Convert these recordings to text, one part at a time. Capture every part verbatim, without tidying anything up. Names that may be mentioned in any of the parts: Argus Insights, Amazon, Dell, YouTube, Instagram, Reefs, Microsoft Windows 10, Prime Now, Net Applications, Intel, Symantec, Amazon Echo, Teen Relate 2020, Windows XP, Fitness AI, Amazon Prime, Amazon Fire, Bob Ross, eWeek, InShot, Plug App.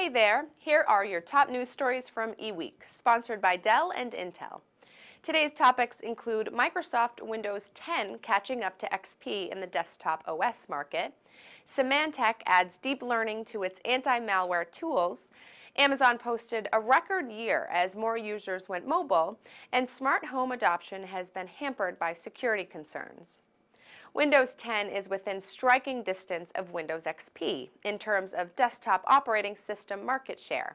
Hey there, here are your top news stories from eWeek, sponsored by Dell and Intel. Today's topics include Microsoft Windows ten catching up to X P in the desktop O S market, Symantec adds deep learning to its anti-malware tools, Amazon posted a record year as more users went mobile, and smart home adoption has been hampered by security concerns. Windows ten is within striking distance of Windows X P in terms of desktop operating system market share.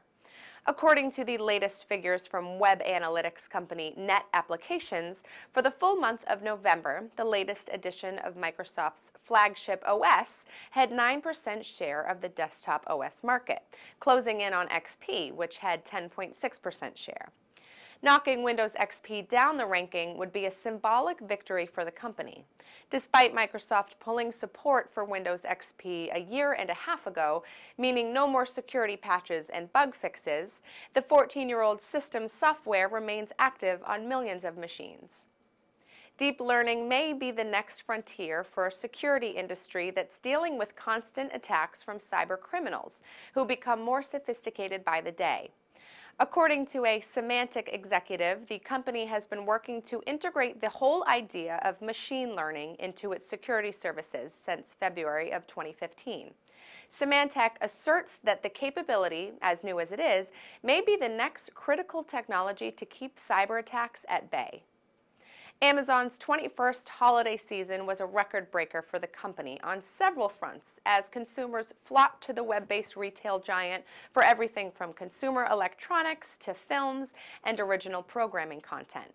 According to the latest figures from web analytics company Net Applications, for the full month of November, the latest edition of Microsoft's flagship O S had nine percent share of the desktop O S market, closing in on X P, which had ten point six percent share. Knocking Windows X P down the ranking would be a symbolic victory for the company. Despite Microsoft pulling support for Windows X P a year and a half ago, meaning no more security patches and bug fixes, the fourteen-year-old system software remains active on millions of machines. Deep learning may be the next frontier for a security industry that's dealing with constant attacks from cyber criminals who become more sophisticated by the day. According to a Symantec executive, the company has been working to integrate the whole idea of machine learning into its security services since February of twenty fifteen. Symantec asserts that the capability, as new as it is, may be the next critical technology to keep cyber attacks at bay. Amazon's twenty-first holiday season was a record-breaker for the company on several fronts as consumers flocked to the web-based retail giant for everything from consumer electronics to films and original programming content.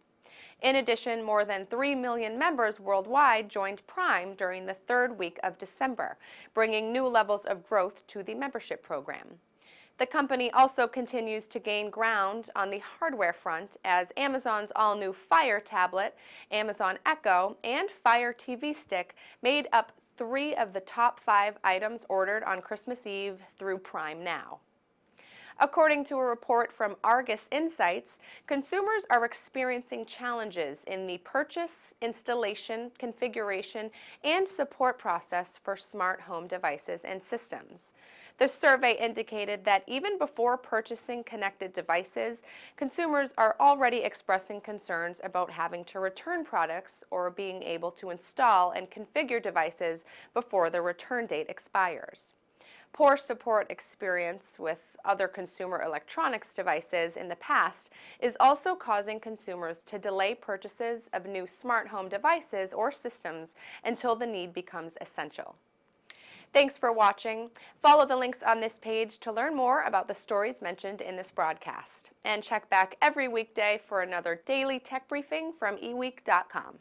In addition, more than three million members worldwide joined Prime during the third week of December, bringing new levels of growth to the membership program. The company also continues to gain ground on the hardware front as Amazon's all-new Fire tablet, Amazon Echo, and Fire T V stick made up three of the top five items ordered on Christmas Eve through Prime Now. According to a report from Argus Insights, consumers are experiencing challenges in the purchase, installation, configuration, and support process for smart home devices and systems. The survey indicated that even before purchasing connected devices, consumers are already expressing concerns about having to return products or being able to install and configure devices before the return date expires. Poor support experience with other consumer electronics devices in the past is also causing consumers to delay purchases of new smart home devices or systems until the need becomes essential. Thanks for watching. Follow the links on this page to learn more about the stories mentioned in this broadcast. And check back every weekday for another daily tech briefing from eWeek dot com.